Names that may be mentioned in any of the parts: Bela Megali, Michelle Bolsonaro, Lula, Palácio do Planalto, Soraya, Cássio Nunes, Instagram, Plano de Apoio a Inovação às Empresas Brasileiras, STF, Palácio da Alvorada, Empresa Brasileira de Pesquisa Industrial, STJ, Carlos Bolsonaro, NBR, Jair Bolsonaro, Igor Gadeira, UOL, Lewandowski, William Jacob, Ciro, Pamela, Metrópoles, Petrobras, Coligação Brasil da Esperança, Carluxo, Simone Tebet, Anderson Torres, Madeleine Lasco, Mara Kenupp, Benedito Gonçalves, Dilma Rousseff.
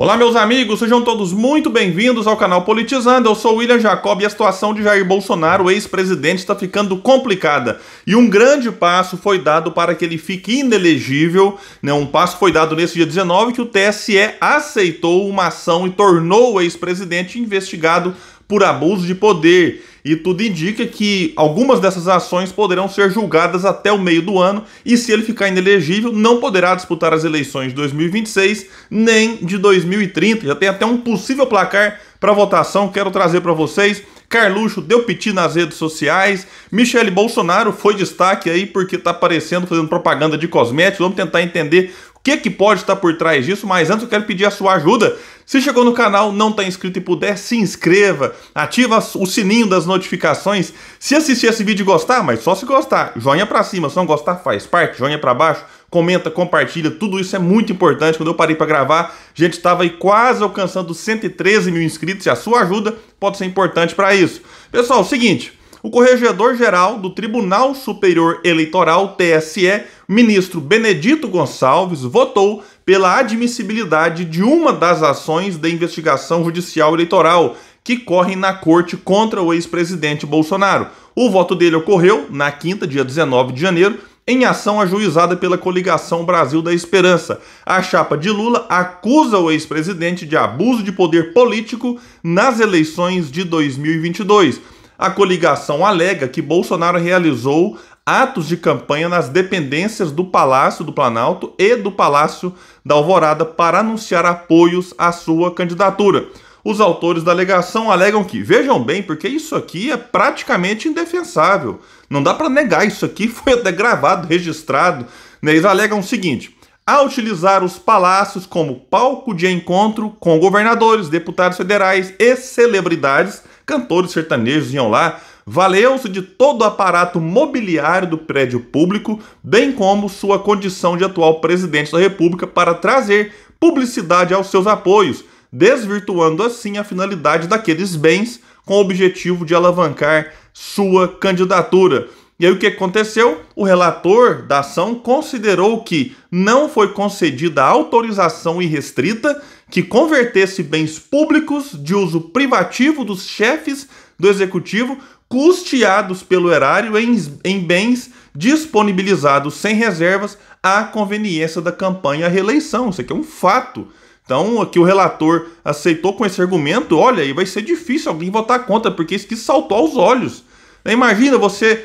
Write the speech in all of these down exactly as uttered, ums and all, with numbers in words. Olá meus amigos, sejam todos muito bem-vindos ao canal Politizando, eu sou William Jacob e a situação de Jair Bolsonaro, ex-presidente, está ficando complicada e um grande passo foi dado para que ele fique inelegível, né? Um passo foi dado nesse dia dezenove que o T S E aceitou uma ação e tornou o ex-presidente investigado por abuso de poder e tudo indica que algumas dessas ações poderão ser julgadas até o meio do ano e se ele ficar inelegível não poderá disputar as eleições de dois mil e vinte e seis nem de dois mil e trinta, já tem até um possível placar para votação, quero trazer para vocês. Carluxo deu piti nas redes sociais, Michelle Bolsonaro foi destaque aí porque está aparecendo, fazendo propaganda de cosméticos, vamos tentar entender o que, que pode estar por trás disso, mas antes eu quero pedir a sua ajuda. Se chegou no canal, não está inscrito e puder, se inscreva, ativa o sininho das notificações. Se assistir esse vídeo e gostar, mas só se gostar, joinha pra cima, se não gostar faz parte, joinha pra baixo, comenta, compartilha, tudo isso é muito importante. Quando eu parei pra gravar, a gente estava aí quase alcançando cento e treze mil inscritos e a sua ajuda pode ser importante para isso. Pessoal, é o seguinte... O Corregedor-Geral do Tribunal Superior Eleitoral, T S E, ministro Benedito Gonçalves, votou pela admissibilidade de uma das ações da investigação judicial eleitoral que correm na corte contra o ex-presidente Bolsonaro. O voto dele ocorreu na quinta, dia dezenove de janeiro, em ação ajuizada pela Coligação Brasil da Esperança. A chapa de Lula acusa o ex-presidente de abuso de poder político nas eleições de dois mil e vinte e dois. A coligação alega que Bolsonaro realizou atos de campanha nas dependências do Palácio do Planalto e do Palácio da Alvorada para anunciar apoios à sua candidatura. Os autores da alegação alegam que, vejam bem, porque isso aqui é praticamente indefensável. Não dá para negar, isso aqui foi até gravado, registrado. Eles alegam o seguinte... a utilizar os palácios como palco de encontro com governadores, deputados federais e celebridades, cantores sertanejos iam lá, valeu-se de todo o aparato mobiliário do prédio público, bem como sua condição de atual presidente da República para trazer publicidade aos seus apoios, desvirtuando assim a finalidade daqueles bens com o objetivo de alavancar sua candidatura. E aí o que aconteceu? O relator da ação considerou que não foi concedida autorização irrestrita que convertesse bens públicos de uso privativo dos chefes do executivo custeados pelo erário em, em bens disponibilizados sem reservas à conveniência da campanha à reeleição. Isso aqui é um fato. Então aqui o relator aceitou com esse argumento, olha, aí vai ser difícil alguém votar contra, porque isso aqui saltou aos olhos. Imagina você...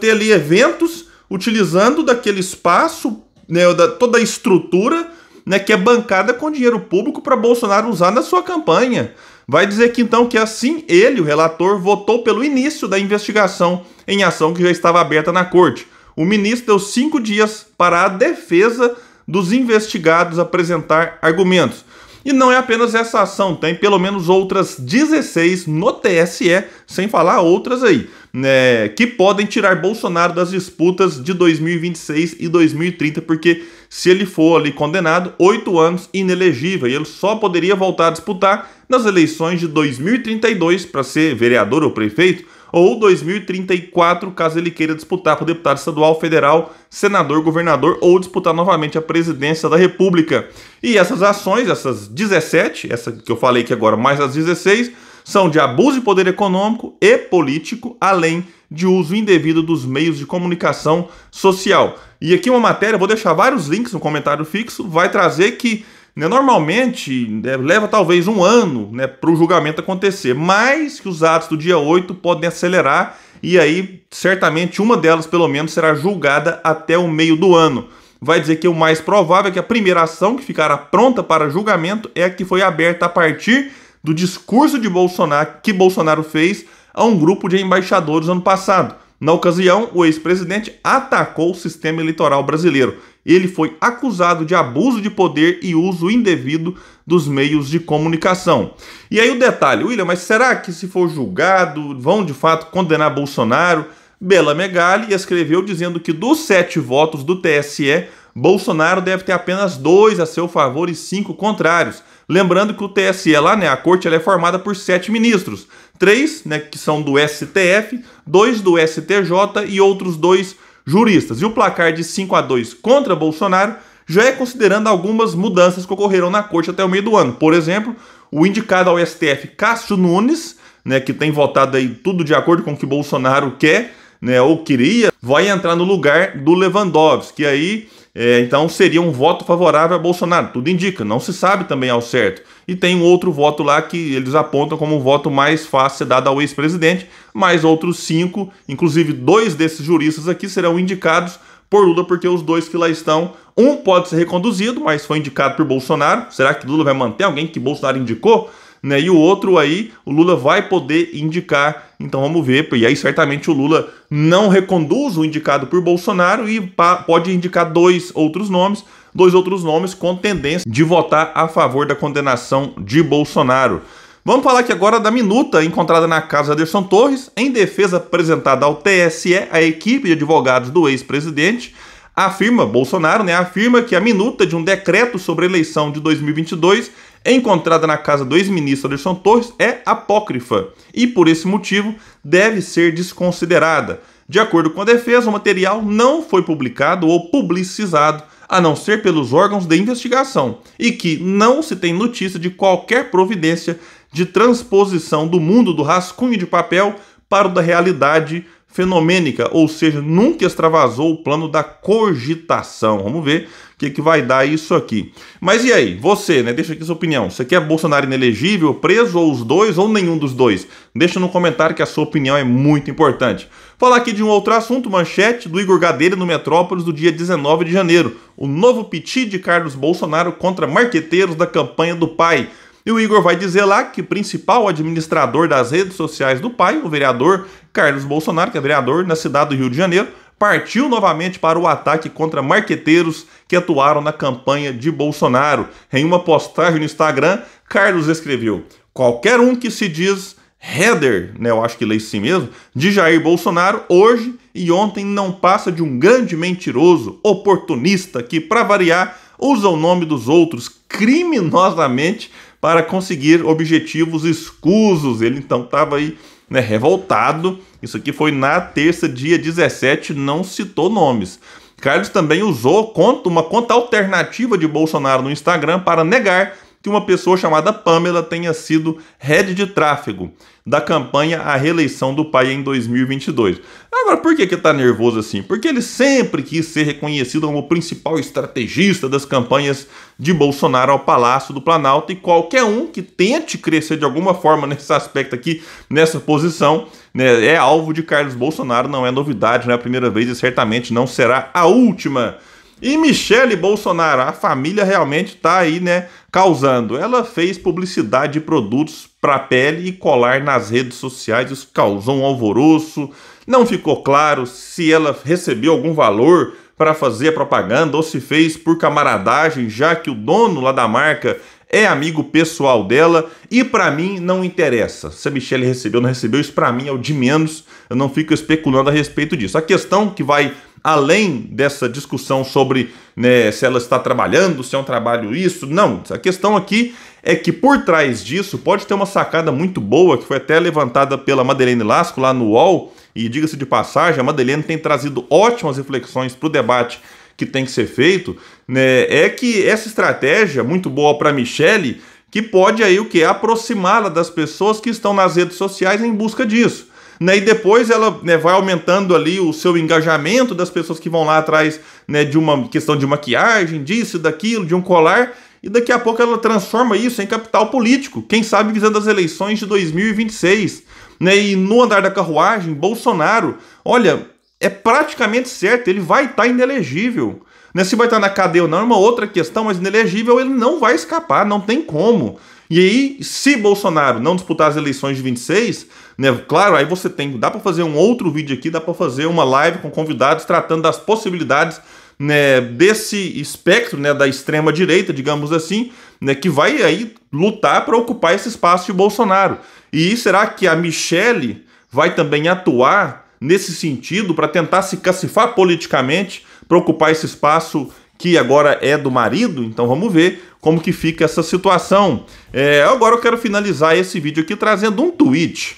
ter ali eventos utilizando daquele espaço, né, da, toda a estrutura, né, que é bancada com dinheiro público para Bolsonaro usar na sua campanha. Vai dizer que então que assim ele, o relator, votou pelo início da investigação em ação que já estava aberta na corte. O ministro deu cinco dias para a defesa dos investigados apresentar argumentos. E não é apenas essa ação, tem pelo menos outras dezesseis no T S E, sem falar outras aí, né, que podem tirar Bolsonaro das disputas de dois mil e vinte e seis e dois mil e trinta, porque se ele for ali condenado, oito anos inelegível, e ele só poderia voltar a disputar nas eleições de dois mil e trinta e dois, para ser vereador ou prefeito, ou dois mil e trinta e quatro, caso ele queira disputar para deputado estadual, federal, senador, governador, ou disputar novamente a presidência da República. E essas ações, essas dezessete, essa que eu falei aqui agora, mais as dezesseis, são de abuso de poder econômico e político, além de uso indevido dos meios de comunicação social. E aqui uma matéria, vou deixar vários links no comentário fixo, vai trazer que normalmente, né, leva talvez um ano, né, para o julgamento acontecer, mas que os atos do dia oito podem acelerar e aí certamente uma delas pelo menos será julgada até o meio do ano. Vai dizer que o mais provável é que a primeira ação que ficará pronta para julgamento é a que foi aberta a partir do discurso de Bolsonaro que Bolsonaro fez a um grupo de embaixadores ano passado. Na ocasião, o ex-presidente atacou o sistema eleitoral brasileiro. Ele foi acusado de abuso de poder e uso indevido dos meios de comunicação. E aí o detalhe, William, mas será que se for julgado, vão de fato condenar Bolsonaro? Bela Megali escreveu dizendo que dos sete votos do T S E, Bolsonaro deve ter apenas dois a seu favor e cinco contrários. Lembrando que o T S E lá, né, a corte ela é formada por sete ministros. Três, né, que são do S T F, dois do S T J e outros dois juristas. E o placar de cinco a dois contra Bolsonaro já é considerando algumas mudanças que ocorreram na corte até o meio do ano. Por exemplo, o indicado ao S T F Cássio Nunes, né, que tem votado aí tudo de acordo com o que Bolsonaro quer, né, ou queria, vai entrar no lugar do Lewandowski, que aí é, então seria um voto favorável a Bolsonaro. Tudo indica, não se sabe também ao certo. E tem um outro voto lá que eles apontam como um voto mais fácil dado ao ex-presidente, mais outros cinco, inclusive dois desses juristas aqui serão indicados por Lula, porque os dois que lá estão, um pode ser reconduzido, mas foi indicado por Bolsonaro. Será que Lula vai manter alguém que Bolsonaro indicou? Né? E o outro aí, o Lula vai poder indicar, então vamos ver. E aí certamente o Lula não reconduz o indicado por Bolsonaro e pode indicar dois outros nomes, dois outros nomes com tendência de votar a favor da condenação de Bolsonaro. Vamos falar aqui agora da minuta encontrada na casa de Anderson Torres, em defesa apresentada ao T S E, a equipe de advogados do ex-presidente afirma, Bolsonaro, né, afirma que a minuta de um decreto sobre a eleição de dois mil e vinte e dois, encontrada na casa do ex-ministro Anderson Torres, é apócrifa e, por esse motivo, deve ser desconsiderada. De acordo com a defesa, o material não foi publicado ou publicizado, a não ser pelos órgãos de investigação, e que não se tem notícia de qualquer providência de transposição do mundo do rascunho de papel para o da realidade fenomênica, ou seja, nunca extravasou o plano da cogitação. Vamos ver o que, que vai dar isso aqui. Mas e aí, você, né? Deixa aqui sua opinião. Você quer Bolsonaro inelegível, preso, ou os dois, ou nenhum dos dois? Deixa no comentário que a sua opinião é muito importante. Falar aqui de um outro assunto, manchete do Igor Gadeira no Metrópoles do dia dezenove de janeiro. O novo piti de Carlos Bolsonaro contra marqueteiros da campanha do pai. E o Igor vai dizer lá que o principal administrador das redes sociais do pai, o vereador Carlos Bolsonaro, que é vereador na cidade do Rio de Janeiro, partiu novamente para o ataque contra marqueteiros que atuaram na campanha de Bolsonaro. Em uma postagem no Instagram, Carlos escreveu: qualquer um que se diz header, né, eu acho que lê assim mesmo, de Jair Bolsonaro hoje e ontem não passa de um grande mentiroso, oportunista, que, para variar, usa o nome dos outros criminosamente para conseguir objetivos escusos. Ele então estava aí, né, revoltado. Isso aqui foi na terça, dia dezessete, não citou nomes. Carlos também usou conta, uma conta alternativa de Bolsonaro no Instagram para negar que uma pessoa chamada Pamela tenha sido head de tráfego da campanha à reeleição do pai em dois mil e vinte e dois. Agora, por que que tá nervoso assim? Porque ele sempre quis ser reconhecido como o principal estrategista das campanhas de Bolsonaro ao Palácio do Planalto, e qualquer um que tente crescer de alguma forma nesse aspecto aqui, nessa posição, né, é alvo de Carlos Bolsonaro. Não é novidade, não é a primeira vez e certamente não será a última. E Michelle Bolsonaro, a família realmente está aí, né, causando. Ela fez publicidade de produtos para pele e colar nas redes sociais, isso causou um alvoroço. Não ficou claro se ela recebeu algum valor para fazer a propaganda ou se fez por camaradagem, já que o dono lá da marca é amigo pessoal dela. E para mim não interessa se a Michelle recebeu ou não recebeu, isso para mim é o de menos. Eu não fico especulando a respeito disso. A questão que vai além dessa discussão sobre, né, se ela está trabalhando, se é um trabalho isso, não. A questão aqui é que por trás disso pode ter uma sacada muito boa, que foi até levantada pela Madeleine Lasco lá no U O L, e diga-se de passagem, a Madeleine tem trazido ótimas reflexões para o debate que tem que ser feito, né, é que essa estratégia muito boa para Michelle, que pode aí o que? Aproximá-la das pessoas que estão nas redes sociais em busca disso. Né, e depois ela, né, vai aumentando ali o seu engajamento das pessoas que vão lá atrás, né, de uma questão de maquiagem, disso, daquilo, de um colar. E daqui a pouco ela transforma isso em capital político, quem sabe visando as eleições de dois mil e vinte e seis. Né, e no andar da carruagem, Bolsonaro, olha, é praticamente certo, ele vai estar inelegível. Né, se vai estar na cadeia ou não é uma outra questão, mas inelegível ele não vai escapar, não tem como. E aí, se Bolsonaro não disputar as eleições de vinte e seis, né, claro, aí você tem, dá para fazer um outro vídeo aqui, dá para fazer uma live com convidados tratando das possibilidades, né, desse espectro, né, da extrema direita, digamos assim, né, que vai aí lutar para ocupar esse espaço de Bolsonaro. E será que a Michelle vai também atuar nesse sentido para tentar se cacifar politicamente para ocupar esse espaço que agora é do marido? Então vamos ver como que fica essa situação. É, agora eu quero finalizar esse vídeo aqui trazendo um tweet,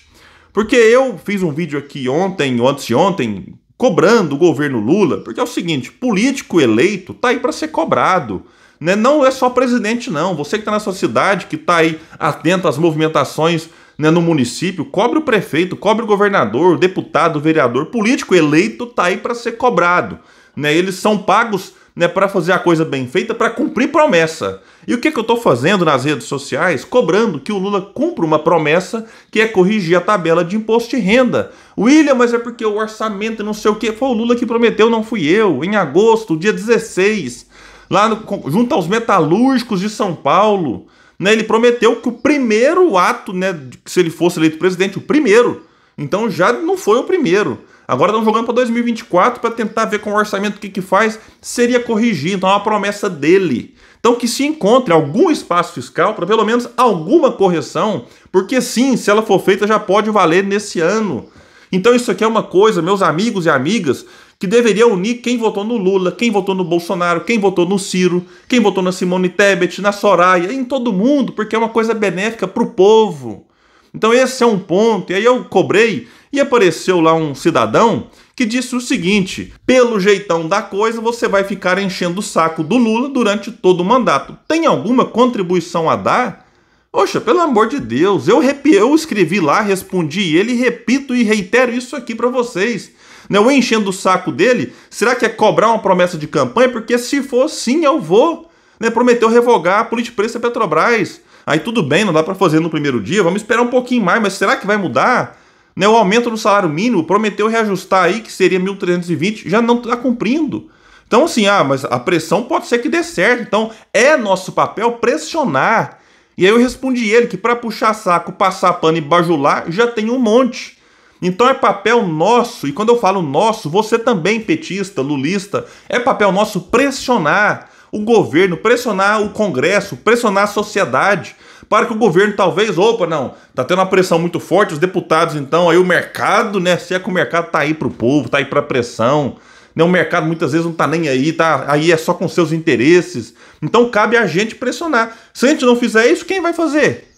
porque eu fiz um vídeo aqui ontem, ou antes de ontem, cobrando o governo Lula, porque é o seguinte, político eleito tá aí para ser cobrado, né? Não é só presidente não, você que está na sua cidade, que está aí atento às movimentações, né, no município, cobre o prefeito, cobre o governador, o deputado, o vereador, político eleito tá aí para ser cobrado, né? Eles são pagos, né, para fazer a coisa bem feita, para cumprir promessa. E o que, que eu estou fazendo nas redes sociais? Cobrando que o Lula cumpra uma promessa, que é corrigir a tabela de imposto de renda. William, mas é porque o orçamento não sei o que, foi o Lula que prometeu, não fui eu. Em agosto, dia dezesseis, lá no, junto aos metalúrgicos de São Paulo, né, ele prometeu que o primeiro ato, né, se ele fosse eleito presidente, o primeiro, então já não foi o primeiro. Agora estão jogando para dois mil e vinte e quatro para tentar ver com o orçamento o que, que faz, seria corrigir, então é uma promessa dele. Então que se encontre algum espaço fiscal para pelo menos alguma correção, porque sim, se ela for feita já pode valer nesse ano. Então isso aqui é uma coisa, meus amigos e amigas, que deveria unir quem votou no Lula, quem votou no Bolsonaro, quem votou no Ciro, quem votou na Simone Tebet, na Soraya, em todo mundo, porque é uma coisa benéfica para o povo. Então esse é um ponto, e aí eu cobrei e apareceu lá um cidadão que disse o seguinte: pelo jeitão da coisa você vai ficar enchendo o saco do Lula durante todo o mandato, tem alguma contribuição a dar? Poxa, pelo amor de Deus, eu, rep... eu escrevi lá, respondi ele, repito e reitero isso aqui para vocês, né? Eu enchendo o saco dele, será que é cobrar uma promessa de campanha? Porque se for sim, eu vou, né? Prometeu revogar a Politizando da Petrobras. Aí tudo bem, não dá para fazer no primeiro dia, vamos esperar um pouquinho mais, mas será que vai mudar? Né, o aumento do salário mínimo, prometeu reajustar aí, que seria mil trezentos e vinte, já não está cumprindo. Então assim, ah, mas a pressão pode ser que dê certo, então é nosso papel pressionar. E aí eu respondi ele que para puxar saco, passar pano e bajular, já tem um monte. Então é papel nosso, e quando eu falo nosso, você também, petista, lulista, é papel nosso pressionar o governo, pressionar o Congresso, pressionar a sociedade, para que o governo talvez, opa, não, tá tendo uma pressão muito forte, os deputados então, aí o mercado, né, se é que o mercado tá aí pro povo, tá aí pra pressão, né, o mercado muitas vezes não tá nem aí, tá, aí é só com seus interesses, então cabe a gente pressionar, se a gente não fizer isso, quem vai fazer?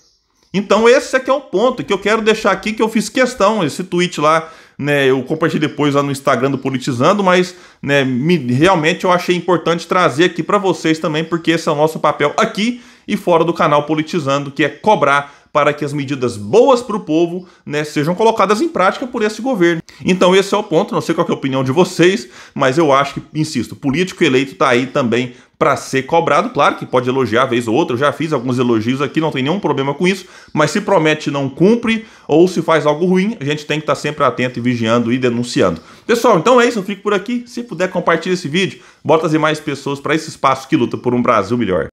Então esse é que é o ponto que eu quero deixar aqui, que eu fiz questão, esse tweet lá, né, eu compartilhei depois lá no Instagram do Politizando, mas né, me, realmente eu achei importante trazer aqui para vocês também, porque esse é o nosso papel aqui e fora do canal Politizando, que é cobrar para que as medidas boas para o povo, né, sejam colocadas em prática por esse governo. Então esse é o ponto, não sei qual que é a opinião de vocês, mas eu acho que, insisto, político eleito está aí também para ser cobrado. Claro que pode elogiar vez ou outra, eu já fiz alguns elogios aqui, não tem nenhum problema com isso, mas se promete não cumpre, ou se faz algo ruim, a gente tem que estar sempre atento e vigiando e denunciando. Pessoal, então é isso, eu fico por aqui, se puder compartilha esse vídeo, bota as demais pessoas para esse espaço que luta por um Brasil melhor.